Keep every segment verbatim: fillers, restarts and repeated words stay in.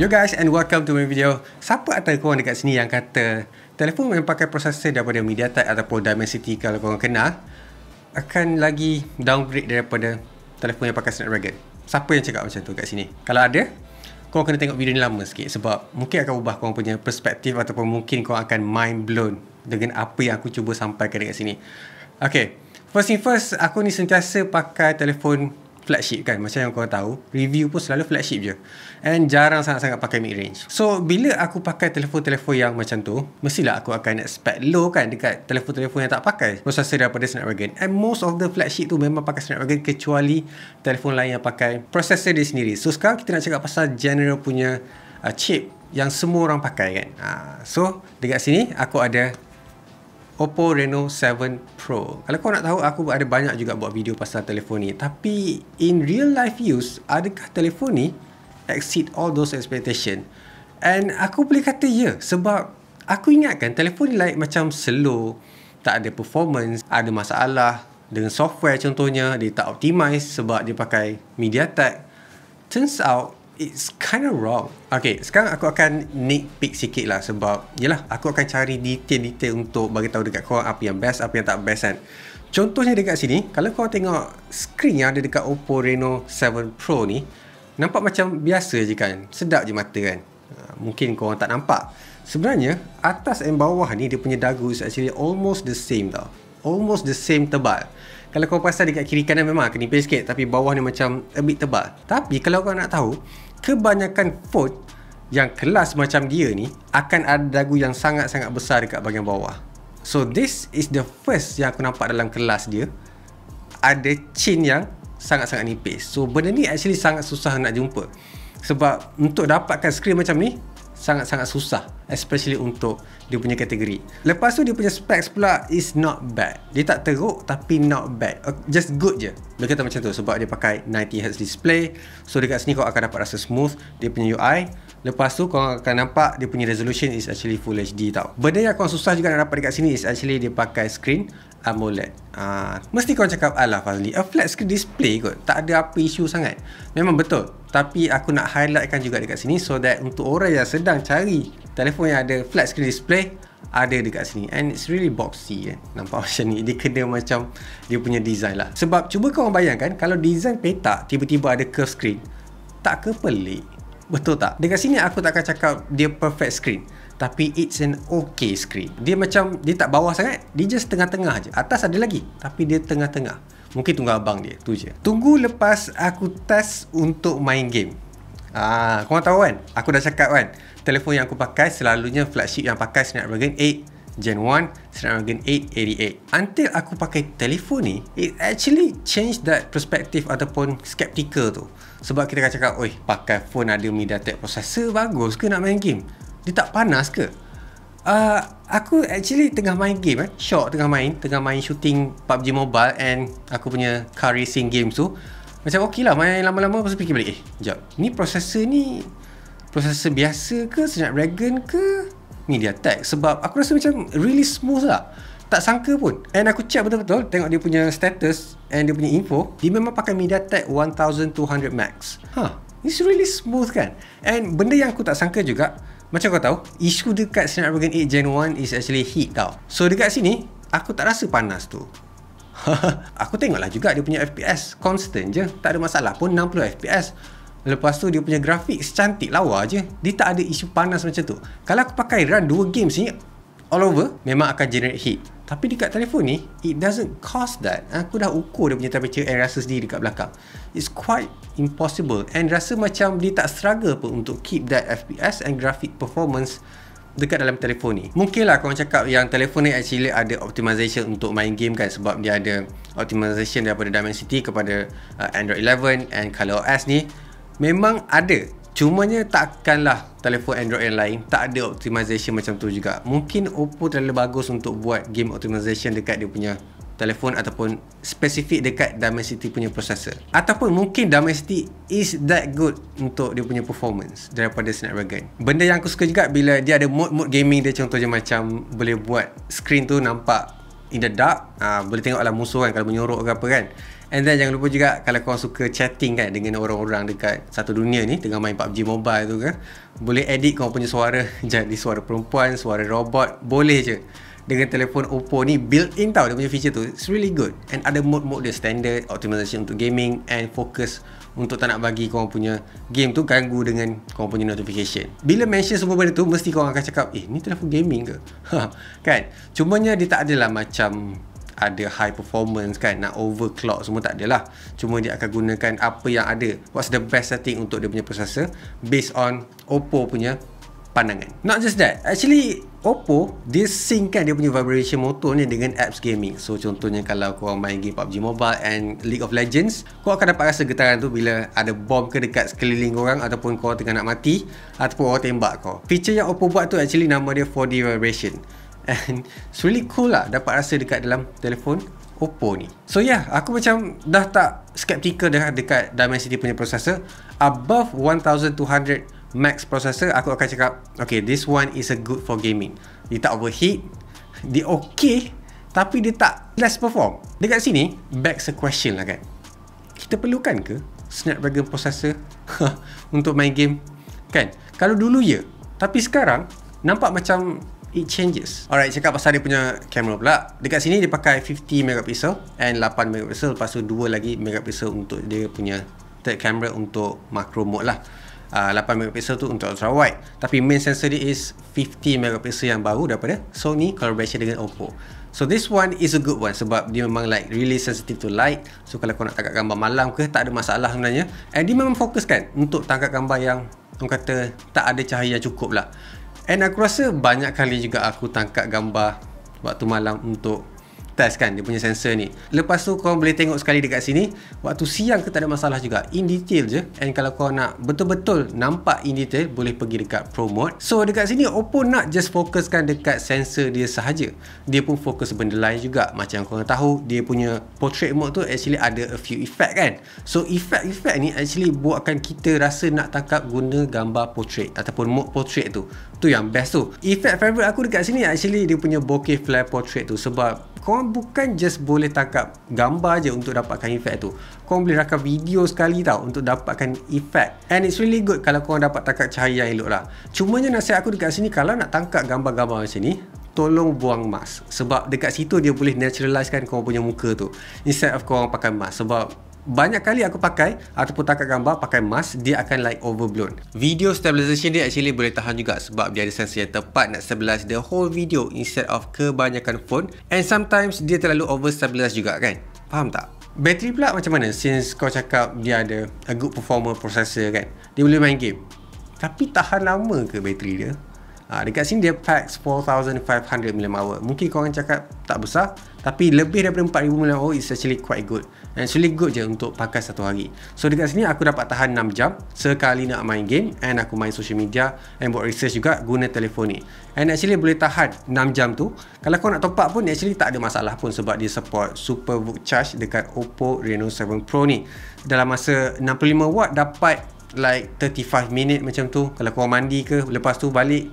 Yo guys, and welcome to my video. Siapa antara korang dekat sini yang kata telefon yang pakai prosesor daripada MediaTek ataupun Dimensity kalau korang kenal akan lagi downgrade daripada telefon yang pakai Snapdragon? Siapa yang cakap macam tu kat sini? Kalau ada, korang kena tengok video ni lama sikit sebab mungkin akan ubah korang punya perspektif ataupun mungkin korang akan mind blown dengan apa yang aku cuba sampaikan dekat sini. Okay, first thing first, aku ni sentiasa pakai telefon flagship kan, macam yang korang tahu review pun selalu flagship je, and jarang sangat-sangat pakai mid range. So bila aku pakai telefon-telefon yang macam tu, mestilah aku akan expect low kan dekat telefon-telefon yang tak pakai prosesor daripada Snapdragon, and most of the flagship tu memang pakai Snapdragon kecuali telefon lain yang pakai prosesor dia sendiri. So sekarang kita nak cakap pasal general punya uh, chip yang semua orang pakai kan. uh, So dekat sini aku ada OPPO Reno seven Pro. Kalau kau nak tahu, aku ada banyak juga buat video pasal telefon ni. Tapi in real life use, adakah telefon ni exceed all those expectation? And aku boleh kata ya, yeah, sebab aku ingatkan telefon ni like macam slow, tak ada performance, ada masalah dengan software contohnya, dia tak optimize sebab dia pakai MediaTek. Turns out it's kind of wrong. Okay, sekarang aku akan nitpick sikit lah sebab yelah, aku akan cari detail-detail untuk bagi tahu dekat korang apa yang best, apa yang tak best kan. Contohnya dekat sini, kalau korang tengok screen yang ada dekat OPPO Reno seven Pro ni, nampak macam biasa je kan, sedap je mata kan. Mungkin korang tak nampak, sebenarnya atas dan bawah ni dia punya dagu is actually almost the same tau. Almost the same tebal. Kalau kau pasal dekat kiri kanan memang akan nipis sikit, tapi bawah ni macam a bit tebal. Tapi kalau kau nak tahu, kebanyakan phone yang kelas macam dia ni akan ada dagu yang sangat-sangat besar dekat bahagian bawah. So this is the first yang aku nampak dalam kelas dia, ada chin yang sangat-sangat nipis. So benda ni actually sangat susah nak jumpa sebab untuk dapatkan skrin macam ni sangat-sangat susah, especially untuk dia punya kategori. Lepas tu dia punya specs pula is not bad. Dia tak teruk tapi not bad, just good je. Dia kata macam tu sebab dia pakai ninety hertz display. So dekat sini kau akan dapat rasa smooth dia punya U I. Lepas tu kau akan nampak dia punya resolution is actually full H D tau. Benda yang kau susah juga nak dapat dekat sini is actually dia pakai screen AMOLED. Ah, mesti kau cakap, alah Fazli, a flat screen display kot, tak ada apa isu sangat. Memang betul, tapi aku nak highlightkan juga dekat sini so that untuk orang yang sedang cari telefon yang ada flat screen display, ada dekat sini. And it's really boxy kan. Nampak macam ni, dia kena macam dia punya design lah. Sebab cuba kau bayangkan kalau design petak tiba-tiba ada curve screen, tak ke pelik? Betul tak? Dekat sini aku takkan cakap dia perfect screen, tapi it's an okay screen. Dia macam, dia tak bawah sangat, dia just tengah-tengah je. Atas ada lagi, tapi dia tengah-tengah. Mungkin tunggu abang dia, tu je. Tunggu lepas aku test untuk main game. Ah, korang tahu kan, aku dah cakap kan, telefon yang aku pakai selalunya flagship yang pakai Snapdragon eight Gen one, Snapdragon eight eighty-eight. Until aku pakai telefon ni, it actually change that perspective ataupun skeptical tu. Sebab kita akan cakap, oi, pakai phone ada MediaTek processor, bagus ke nak main game? Dia tak panas ke? Uh, aku actually tengah main game eh. Short tengah main Tengah main shooting P U B G Mobile, and aku punya car racing games tu macam okey lah, main lama-lama. Lepas tu fikir balik, eh sekejap, ni processor ni processor biasa ke, Snapdragon ke, MediaTek? Sebab aku rasa macam really smooth lah, tak sangka pun. And aku check betul-betul, tengok dia punya status and dia punya info, dia memang pakai MediaTek twelve hundred Max. Huh, it's really smooth kan. And benda yang aku tak sangka juga, macam kau tahu, isu dekat Snapdragon eight Gen one is actually heat tau. So dekat sini, aku tak rasa panas tu. Aku tengoklah juga dia punya F P S, constant je, tak ada masalah pun, sixty F P S. Lepas tu dia punya grafik cantik lawa je, dia tak ada isu panas macam tu. Kalau aku pakai run dua game ni, all over, memang akan generate heat. Tapi dekat telefon ni, it doesn't cause that. Aku dah ukur dia punya temperature and rasa sendiri dekat belakang. It's quite impossible. And rasa macam dia tak struggle pun untuk keep that F P S and graphic performance dekat dalam telefon ni. Mungkinlah korang cakap yang telefon ni actually ada optimization untuk main game kan, sebab dia ada optimization daripada Dimensity kepada uh, Android eleven and ColorOS ni. Memang ada, cumanya takkanlah telefon Android yang lain tak ada optimization macam tu juga. Mungkin OPPO terlalu bagus untuk buat game optimization dekat dia punya telefon ataupun spesifik dekat Dimensity punya processor. Ataupun mungkin Dimensity is that good untuk dia punya performance daripada Snapdragon. Benda yang aku suka juga bila dia ada mode-mode gaming dia, contohnya macam boleh buat screen tu nampak in the dark, ha, boleh tengoklah musuh kan kalau menyorok ke apa kan. And then jangan lupa juga, kalau kau suka chatting kan dengan orang-orang dekat satu dunia ni, tengah main P U B G Mobile tu ke, boleh edit kau punya suara jadi suara perempuan, suara robot, boleh je. Dengan telefon Oppo ni built in tau, dia punya feature tu, it's really good. And ada mode-mode dia, standard, optimization untuk gaming and focus untuk tak nak bagi korang punya game tu ganggu dengan korang punya notification. Bila mention semua benda tu, mesti korang akan cakap, eh ni telefon gaming ke? Kan? Cumanya dia tak adalah macam ada high performance kan, nak overclock semua tak adalah. Cuma dia akan gunakan apa yang ada, what's the best setting untuk dia punya processor based on Oppo punya pandangan. Not just that, actually Oppo dia sync kan dia punya vibration motor ni dengan apps gaming. So contohnya kalau korang main game P U B G Mobile and League of Legends, korang akan dapat rasa getaran tu bila ada bom ke dekat sekeliling korang, ataupun korang tengah nak mati, ataupun orang tembak kau. Feature yang Oppo buat tu actually nama dia four D vibration. And it's really cool lah dapat rasa dekat dalam telefon Oppo ni. So yeah, aku macam dah tak skeptical dah dekat Dimensity punya processor. Above one thousand two hundred max processor, aku akan cakap okay, this one is a good for gaming. Dia tak overheat, dia okay, tapi dia tak less perform. Dekat sini, back to question lah kan, kita perlukan ke Snapdragon processor untuk main game? Kan? Kalau dulu ya, tapi sekarang nampak macam it changes. Alright, cakap pasal dia punya kamera pula. Dekat sini dia pakai fifty megapixel and eight megapixel, lepas tu dua lagi megapixel untuk dia punya third camera untuk macro mode lah. Uh, eight megapixel tu untuk ultra wide, tapi main sensor dia is fifty megapixel yang baru daripada Sony collaboration dengan Oppo. So this one is a good one sebab dia memang like really sensitive to light. So kalau kau nak tangkap gambar malam ke, tak ada masalah sebenarnya. And dia memang fokuskan untuk tangkap gambar yang orang kata tak ada cahaya cukup lah. And aku rasa banyak kali juga aku tangkap gambar waktu malam untuk test kan dia punya sensor ni. Lepas tu korang boleh tengok sekali dekat sini, waktu siang ke tak ada masalah juga, in detail je. And kalau korang nak betul-betul nampak in detail, boleh pergi dekat Pro Mode. So dekat sini Oppo not just fokuskan dekat sensor dia sahaja, dia pun fokus benda lain juga. Macam korang tahu, dia punya portrait mode tu actually ada a few effect kan. So effect-effect ni actually buatkan kita rasa nak tangkap guna gambar portrait ataupun mode portrait tu. Tu yang best tu. Effect favorite aku dekat sini actually dia punya bokeh flare portrait tu, sebab korang bukan just boleh tangkap gambar je untuk dapatkan effect tu, korang boleh rakam video sekali tau untuk dapatkan effect. And it's really good kalau korang dapat tangkap cahaya yang elok lah. Cumanya nasihat aku dekat sini, kalau nak tangkap gambar-gambar macam ni, tolong buang mask, sebab dekat situ dia boleh naturalisekan korang punya muka tu instead of korang pakai mask. Sebab banyak kali aku pakai ataupun tangkap gambar pakai mask, dia akan like overblown. Video stabilization dia actually boleh tahan juga sebab dia ada sensor yang tepat nak stabilize the whole video instead of kebanyakan phone. And sometimes dia terlalu over stabilize juga kan, faham tak? Bateri pula macam mana? Since kau cakap dia ada a good performer processor kan, dia boleh main game, tapi tahan lama ke bateri dia? Ha, dekat sini dia packs four thousand five hundred milliamp hour. Mungkin korang cakap tak besar, tapi lebih daripada empat ribu milliamp hour is actually quite good. And it's really good je untuk pakai satu hari. So dekat sini aku dapat tahan enam jam sekali nak main game, and aku main social media and buat research juga guna telefon ni. And actually boleh tahan enam jam tu. Kalau kau nak top up pun actually tak ada masalah pun, sebab dia support Superbook Charge dekat Oppo Reno seven Pro ni. Dalam masa enam puluh lima watt dapat like thirty-five minit macam tu. Kalau kau mandi ke, lepas tu balik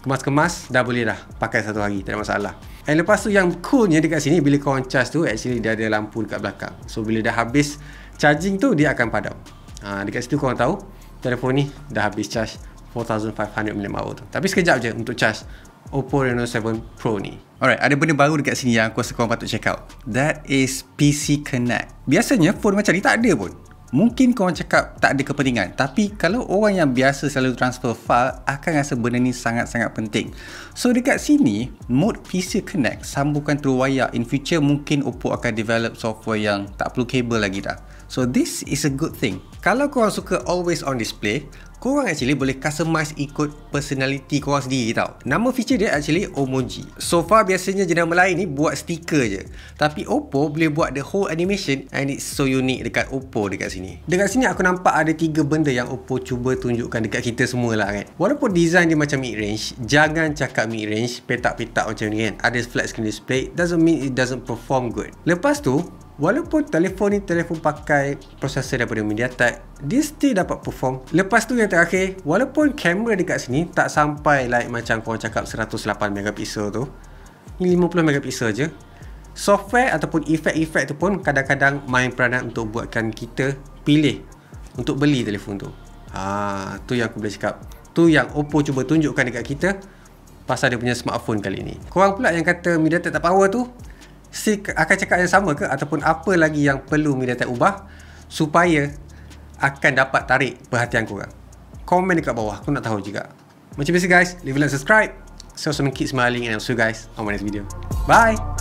kemas-kemas, dah boleh dah pakai satu hari, tak ada masalah. And lepas tu yang coolnya dekat sini, bila korang charge tu actually dia ada lampu dekat belakang. So bila dah habis charging tu, dia akan padam. ha, Dekat situ korang tahu telefon ni dah habis charge four thousand five hundred milliamp hour tu. Tapi sekejap je untuk charge Oppo Reno seven Pro ni. Alright, ada benda baru dekat sini yang aku rasa korang patut check out. That is P C Connect. Biasanya phone macam ni tak ada pun. Mungkin korang cakap tak ada kepentingan, tapi kalau orang yang biasa selalu transfer file, akan rasa benda ni sangat-sangat penting. So dekat sini, mode P C Connect sambungkan through wire. In future mungkin Oppo akan develop software yang tak perlu kabel lagi dah. So this is a good thing. Kalau korang suka always on display, korang actually boleh customize ikut personality korang sendiri tau. Nama feature dia actually Omoji. So far biasanya jenama lain ni buat stiker je, tapi Oppo boleh buat the whole animation, and it's so unique dekat Oppo dekat sini. Dekat sini aku nampak ada tiga benda yang Oppo cuba tunjukkan dekat kita semua lah kan. Walaupun design dia macam mid-range, jangan cakap mid-range, petak-petak macam ni kan. Ada flat screen display, doesn't mean it doesn't perform good. Lepas tu, walaupun telefon ni telefon pakai prosesor daripada MediaTek, dia still dapat perform. Lepas tu yang terakhir, walaupun kamera dekat sini tak sampai like macam korang cakap one hundred eight megapixel tu, ni fifty megapixel je. software ataupun efek-efek tu pun kadang-kadang main peranan untuk buatkan kita pilih untuk beli telefon tu. Ha, tu yang aku boleh cakap. Tu yang Oppo cuba tunjukkan dekat kita pasal dia punya smartphone kali ni. Korang pula yang kata MediaTek tak power tu, Sik akan cakap yang sama ke ataupun apa lagi yang perlu MediaTek ubah supaya akan dapat tarik perhatian korang? Komen dekat bawah, aku nak tahu juga. Macam biasa guys, leave a like, subscribe. So, some keep smiling and I'll see you guys on my next video. Bye!